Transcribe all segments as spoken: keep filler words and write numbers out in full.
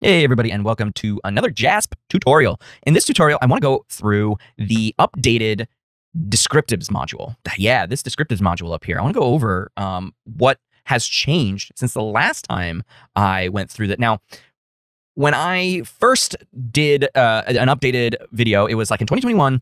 Hey everybody, and welcome to another JASP tutorial. In this tutorial, I want to go through the updated descriptives module. Yeah, this descriptives module up here. I want to go over um, what has changed since the last time I went through that. Now, when I first did uh, an updated video, it was like in twenty twenty-one,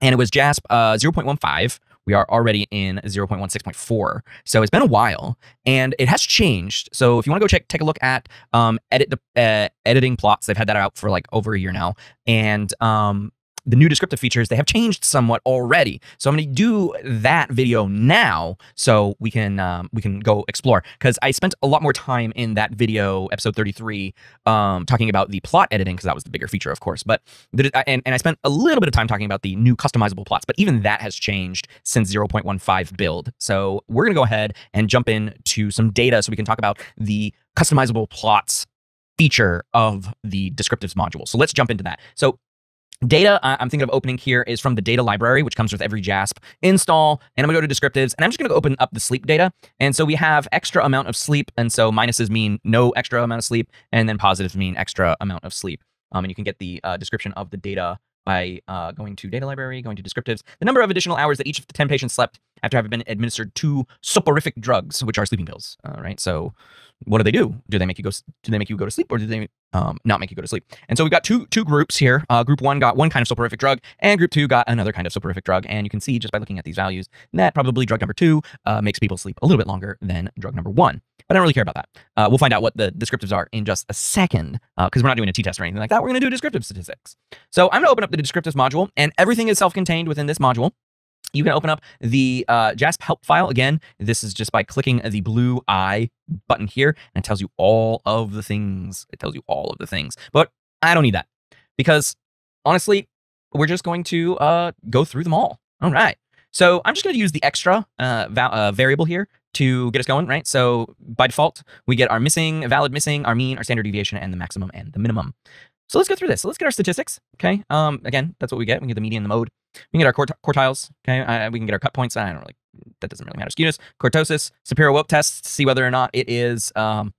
and it was JASP uh, zero point one five. We are already in zero point one six point four. So it's been a while and it has changed. So if you want to go check, take a look at um, edit the uh, editing plots. They've had that out for like over a year now. And um, the new descriptive features, they have changed somewhat already. So I'm going to do that video now so we can um, we can go explore, because I spent a lot more time in that video, episode thirty-three, um, talking about the plot editing, because that was the bigger feature, of course. But and, and I spent a little bit of time talking about the new customizable plots, but even that has changed since zero point one five build. So we're going to go ahead and jump into some data so we can talk about the customizable plots feature of the descriptives module. So let's jump into that. So data I'm thinking of opening here is from the data library, which comes with every JASP install. And I'm gonna go to descriptives, and I'm just gonna open up the sleep data. And so we have extra amount of sleep. And so minuses mean no extra amount of sleep, and then positives mean extra amount of sleep. Um, and you can get the uh, description of the data by uh, going to data library, going to descriptives. The number of additional hours that each of the ten patients slept after having been administered two soporific drugs, which are sleeping pills. All right, so what do they do? Do they make you go? Do they make you go to sleep, or do they um, not make you go to sleep? And so we've got two two groups here. Uh, group one got one kind of soporific drug, and group two got another kind of soporific drug. And you can see just by looking at these values that probably drug number two uh, makes people sleep a little bit longer than drug number one. But I don't really care about that. Uh, we'll find out what the descriptives are in just a second, because uh, we're not doing a t-test or anything like that. We're going to do descriptive statistics. So I'm going to open up the descriptives module, and everything is self-contained within this module. You can open up the uh, JASP help file. Again, this is just by clicking the blue I button here, and it tells you all of the things. It tells you all of the things, but I don't need that, because honestly, we're just going to uh, go through them all. All right. So I'm just going to use the extra uh, va uh, variable here to get us going, right? So by default, we get our missing, valid missing, our mean, our standard deviation, and the maximum and the minimum. So let's go through this. So let's get our statistics, okay? Um, again, that's what we get. We can get the median, the mode. We can get our quart quartiles, okay? Uh, we can get our cut points. I don't really, that doesn't really matter. Skewness, kurtosis, Shapiro-Wilk test to see whether or not it is um,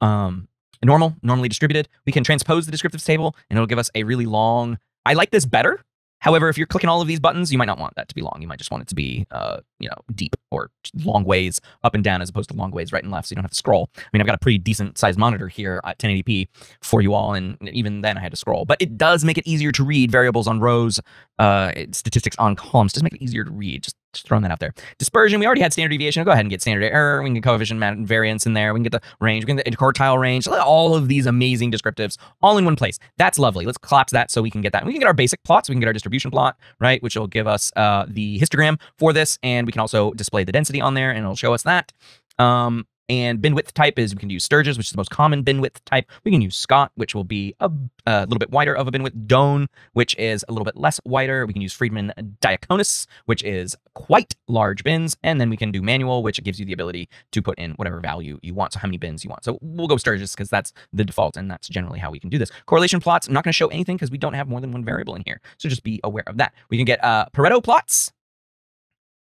um, normal, normally distributed. We can transpose the descriptives table, and it'll give us a really long, I like this better. However, if you're clicking all of these buttons, you might not want that to be long. You might just want it to be, uh, you know, deep or long ways up and down as opposed to long ways right and left, so you don't have to scroll. I mean, I've got a pretty decent sized monitor here at ten eighty p for you all, and even then I had to scroll. But it does make it easier to read variables on rows, uh, statistics on columns. It does make it easier to read. Just, just throwing that out there. Dispersion, we already had standard deviation. We'll go ahead and get standard error. We can get coefficient variance in there. We can get the range. We can get the quartile range. All of these amazing descriptives all in one place. That's lovely. Let's collapse that so we can get that. And we can get our basic plots. We can get our distribution. distribution plot, right, which will give us uh, the histogram for this, and we can also display the density on there, and it'll show us that. Um, and bin width type is, we can use Sturges, which is the most common bin width type. We can use Scott, which will be a, a little bit wider of a bin width. Doane, which is a little bit less wider. We can use Friedman Diaconis, which is quite large bins. And then we can do manual, which gives you the ability to put in whatever value you want. So how many bins you want. So we'll go Sturges because that's the default, and that's generally how we can do this. Correlation plots, I'm not going to show anything because we don't have more than one variable in here. So just be aware of that. We can get uh, Pareto plots.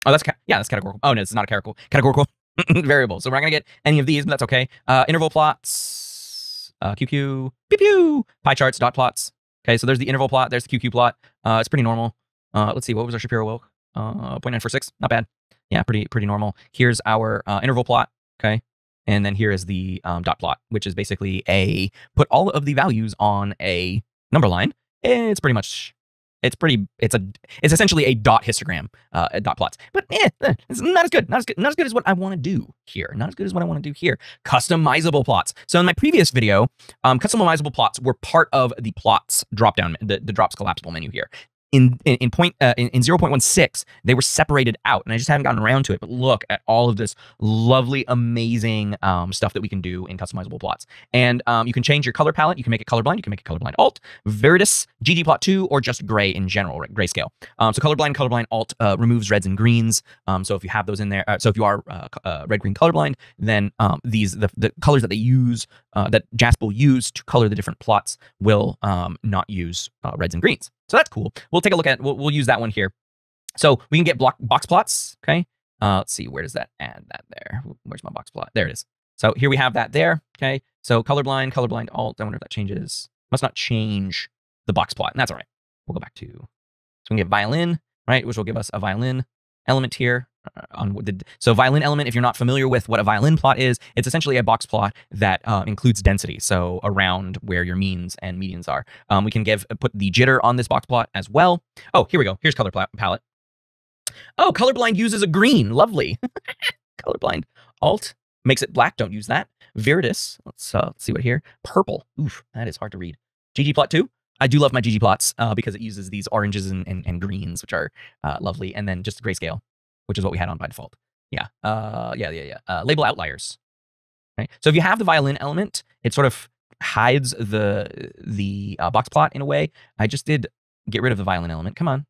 Oh, that's, yeah, that's categorical. Oh, no, it's not a categorical. Categorical. variable. So we're not going to get any of these, but that's okay. Uh, interval plots, uh, Q Q, pew pew, pie charts, dot plots. Okay, so there's the interval plot. There's the Q Q plot. Uh, it's pretty normal. Uh, let's see, what was our Shapiro-Wilk? Uh, zero point nine four six, not bad. Yeah, pretty pretty normal. Here's our uh, interval plot, okay? And then here is the um, dot plot, which is basically a, put all of the values on a number line. It's pretty much... It's pretty. It's a. It's essentially a dot histogram, uh, a dot plots. But eh, it's not as good. Not as good. Not as good as what I want to do here. Not as good as what I want to do here. Customizable plots. So in my previous video, um, customizable plots were part of the plots drop down, the, the drops collapsible menu here. In in, in point uh, in, in zero point one six, they were separated out, and I just haven't gotten around to it. But look at all of this lovely, amazing um, stuff that we can do in customizable plots. And um, you can change your color palette. You can make it colorblind. You can make it colorblind alt, Viridis, ggplot two, or just gray in general, right? Grayscale. Um, so colorblind, colorblind alt uh, removes reds and greens. Um, so if you have those in there, uh, so if you are uh, uh, red green colorblind, then um, these the, the colors that they use uh, that JASP will use to color the different plots will um, not use uh, reds and greens. So that's cool. We'll take a look at, we'll, we'll use that one here. So we can get block box plots. Okay. Uh, let's see, where does that add that there? Where's my box plot? There it is. So here we have that there. Okay. So colorblind, colorblind alt. I wonder if that changes. Must not change the box plot. And that's all right. We'll go back to, so we can get violin, right? Which will give us a violin element here. On the, so violin element, if you're not familiar with what a violin plot is, it's essentially a box plot that uh, includes density. So around where your means and medians are. Um, we can give put the jitter on this box plot as well. Oh, here we go. Here's color palette. Oh, colorblind uses a green. Lovely. Colorblind alt makes it black. Don't use that. Viridis. Let's, uh, let's see what here. Purple. Oof, that is hard to read. ggplot two. I do love my ggplots uh, because it uses these oranges and, and, and greens, which are uh, lovely. And then just grayscale, which is what we had on by default. Yeah, uh, yeah, yeah, yeah. Uh, label outliers. Right? So if you have the violin element, it sort of hides the, the uh, box plot in a way. I just did get rid of the violin element. Come on.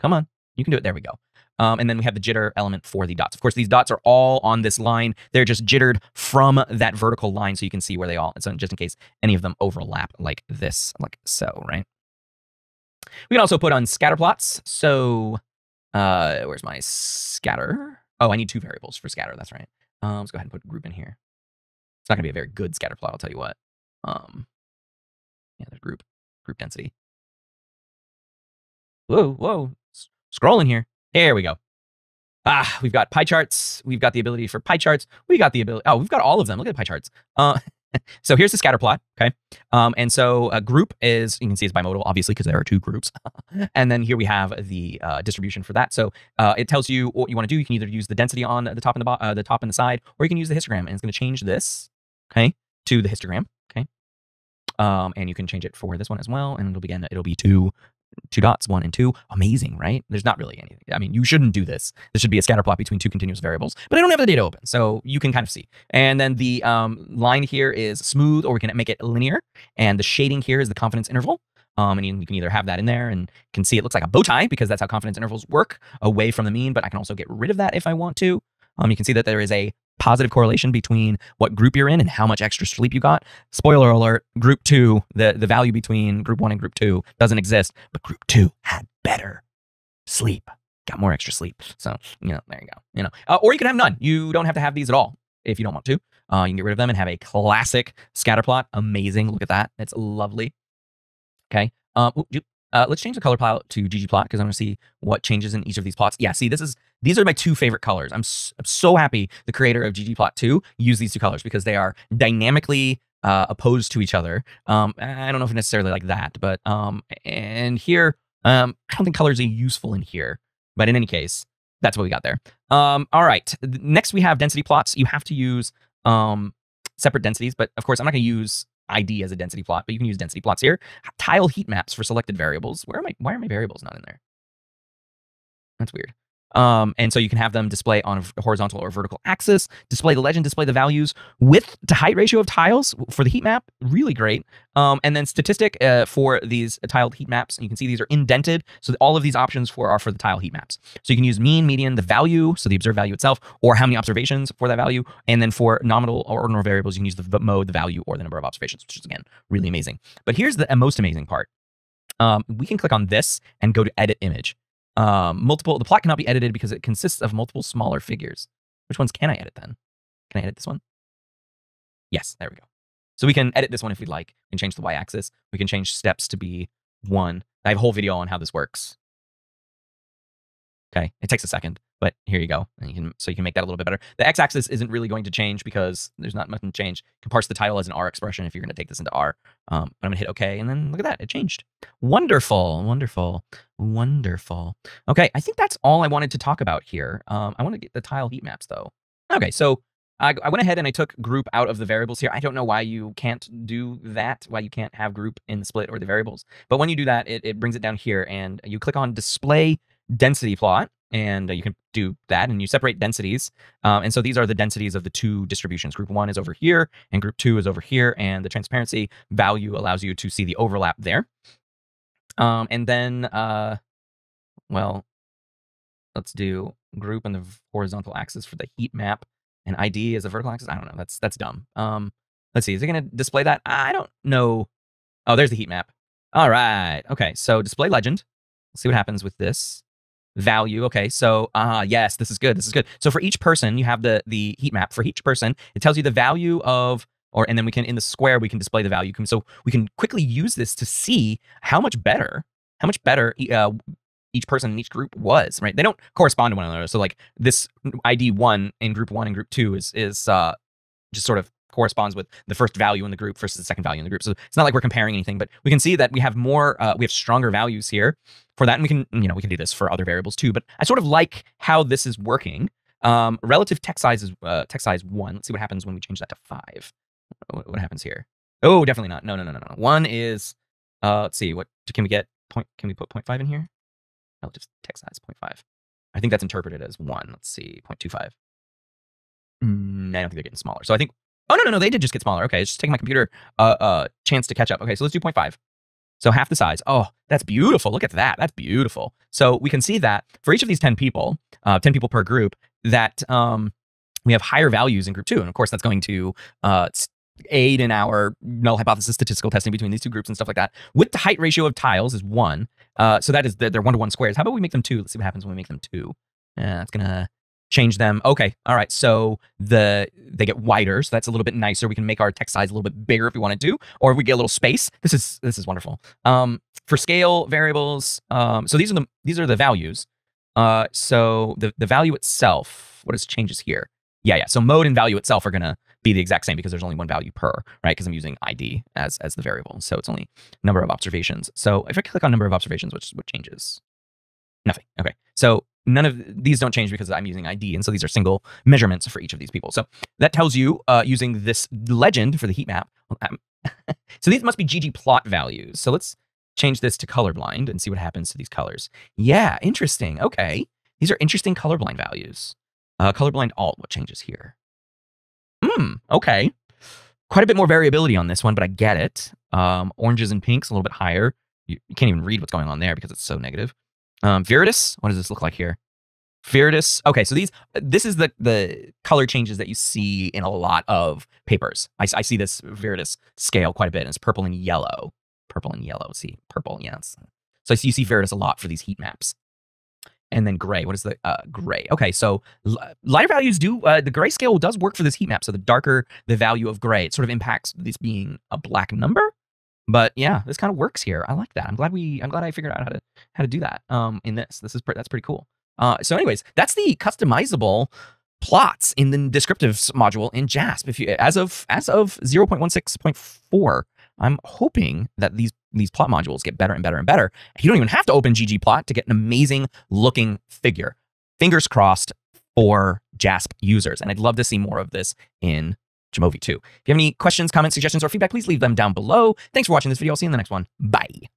Come on. You can do it. There we go. Um, and then we have the jitter element for the dots. Of course, these dots are all on this line. They're just jittered from that vertical line, so you can see where they all, and so just in case any of them overlap like this, like so, right? We can also put on scatter plots. So uh, where's my scatter? Oh, I need two variables for scatter. That's right. Um, let's go ahead and put group in here. It's not gonna be a very good scatter plot, I'll tell you what. Um, yeah, there's group, group density. Whoa, whoa, scrolling here. There we go. Ah, we've got pie charts. We've got the ability for pie charts. We got the ability. Oh, we've got all of them. Look at pie charts. Uh, so here's the scatter plot. Okay. Um, and so a group is, you can see it's bimodal, obviously, because there are two groups. And then here we have the uh, distribution for that. So uh, it tells you what you want to do. You can either use the density on the top and the, uh, the top and the side, or you can use the histogram. And it's going to change this, okay, to the histogram. Okay. Um, and you can change it for this one as well. And it'll begin, it'll be two. Two dots, one and two. Amazing, right? There's not really anything. I mean, you shouldn't do this. This should be a scatter plot between two continuous variables, but I don't have the data open, so you can kind of see. And then the um, line here is smooth, or we can make it linear. And the shading here is the confidence interval. Um, and you can either have that in there and can see it looks like a bow tie because that's how confidence intervals work, away from the mean, but I can also get rid of that if I want to. Um, you can see that there is a positive correlation between what group you're in and how much extra sleep you got. Spoiler alert, group two, the, the value between group one and group two doesn't exist, but group two had better sleep, got more extra sleep. So, you know, there you go. You know, uh, or you can have none. You don't have to have these at all if you don't want to. Uh, you can get rid of them and have a classic scatter plot. Amazing. Look at that. It's lovely. Okay. Um, uh, let's change the color plot to ggplot because I'm going to see what changes in each of these plots. Yeah, see, this is These are my two favorite colors. I'm, s I'm so happy the creator of ggplot two used these two colors because they are dynamically uh, opposed to each other. Um, I don't know if necessarily like that, but um, and here, um, I don't think colors are useful in here, but in any case, that's what we got there. Um, all right, next we have density plots. You have to use um, separate densities, but of course I'm not gonna use I D as a density plot, but you can use density plots here. Tile heat maps for selected variables. Where am I, why are my variables not in there? That's weird. Um, and so you can have them display on a horizontal or vertical axis, display the legend, display the values, width to height ratio of tiles for the heat map. Really great. Um, and then statistic uh, for these tiled heat maps. And you can see these are indented. So all of these options for are for the tile heat maps. So you can use mean, median, the value, so the observed value itself, or how many observations for that value. And then for nominal or ordinal variables, you can use the mode, the value, or the number of observations, which is, again, really amazing. But here's the most amazing part. Um, we can click on this and go to edit image. Um, multiple, the plot cannot be edited because it consists of multiple smaller figures. Which ones can I edit then? Can I edit this one? Yes, there we go. So we can edit this one if we'd like and change the y-axis. We can change steps to be one. I have a whole video on how this works. Okay, it takes a second, but here you go. And you can, so you can make that a little bit better. The x-axis isn't really going to change because there's not much to change. You can parse the title as an R expression if you're going to take this into R. Um, but I'm going to hit OK, and then look at that. It changed. Wonderful, wonderful, wonderful. Okay, I think that's all I wanted to talk about here. Um, I want to get the tile heat maps, though. Okay, so I, I went ahead and I took group out of the variables here. I don't know why you can't do that, why you can't have group in the split or the variables. But when you do that, it, it brings it down here, and you click on Display Density Plot, and uh, you can do that, and you separate densities. Um, and so these are the densities of the two distributions. Group one is over here, and group two is over here, and the transparency value allows you to see the overlap there. Um, and then, uh, well, let's do group and the horizontal axis for the heat map, and I D is a vertical axis. I don't know, that's that's dumb. Um, let's see, is it gonna display that? I don't know. Oh, there's the heat map. All right, okay, so display legend. Let's see what happens with this. value. Okay, so ah, uh, yes, this is good. This is good. So for each person, you have the the heat map for each person. It tells you the value of, or and then we can in the square we can display the value. So we can quickly use this to see how much better, how much better uh, each person in each group was. Right? They don't correspond to one another. So like this I D one in group one and group two is is uh, just sort of corresponds with the first value in the group versus the second value in the group. So it's not like we're comparing anything, but we can see that we have more, uh, we have stronger values here for that. And we can, you know, we can do this for other variables too, but I sort of like how this is working. Um, relative text size is uh, text size one. Let's see what happens when we change that to five. What, what happens here? Oh, definitely not. No, no, no, no, no. One is, uh, let's see, what can we get? Point, can we put point five in here? Relative text size point five. I think that's interpreted as one. Let's see, point two five. Mm, I don't think they're getting smaller. So I think, oh, no, no, no, they did just get smaller. Okay, it's just taking my computer a uh, uh, chance to catch up. Okay, so let's do point five. So half the size. Oh, that's beautiful. Look at that. That's beautiful. So we can see that for each of these ten people, uh, ten people per group, that um, we have higher values in group two. And of course, that's going to uh, aid in our null hypothesis statistical testing between these two groups and stuff like that. Width to height ratio of tiles is one. Uh, so that is the, they're one-to-one squares. How about we make them two? Let's see what happens when we make them two. That's going to change them. Okay. All right. So the, they get wider. So that's a little bit nicer. We can make our text size a little bit bigger if we wanted to, or if we get a little space. This is, this is wonderful. Um, for scale variables. Um, so these are the, these are the values. Uh, so the, the value itself, what is changes here? Yeah. Yeah. So mode and value itself are going to be the exact same because there's only one value per, right? Cause I'm using I D as, as the variable. So it's only number of observations. So if I click on number of observations, which what changes? Nothing. Okay. So none of these don't change because I'm using I D. And so these are single measurements for each of these people. So that tells you uh, using this legend for the heat map. Um, so these must be ggplot values. So let's change this to colorblind and see what happens to these colors. Yeah, interesting. Okay. These are interesting colorblind values. Uh, colorblind alt, what changes here? Hmm, okay. Quite a bit more variability on this one, but I get it. Um, oranges and pinks, a little bit higher. You, you can't even read what's going on there because it's so negative. Um, Viridis, what does this look like here? Viridis, okay, so these, this is the, the color changes that you see in a lot of papers. I, I see this Viridis scale quite a bit, and it's purple and yellow. Purple and yellow, see, purple, yes. So you see Viridis a lot for these heat maps. And then gray, what is the uh, gray? Okay, so lighter values do, uh, the gray scale does work for this heat map, so the darker the value of gray, it sort of impacts this being a black number. But yeah, this kind of works here. I like that. I'm glad we, I'm glad I figured out how to, how to do that um, in this. This is, pre that's pretty cool. Uh, so anyways, that's the customizable plots in the descriptives module in JASP. If you, as of, as of zero point one six point four, I'm hoping that these, these plot modules get better and better and better. You don't even have to open ggplot to get an amazing looking figure. Fingers crossed for JASP users. And I'd love to see more of this in Jamovi too. If you have any questions, comments, suggestions, or feedback, please leave them down below. Thanks for watching this video. I'll see you in the next one. Bye.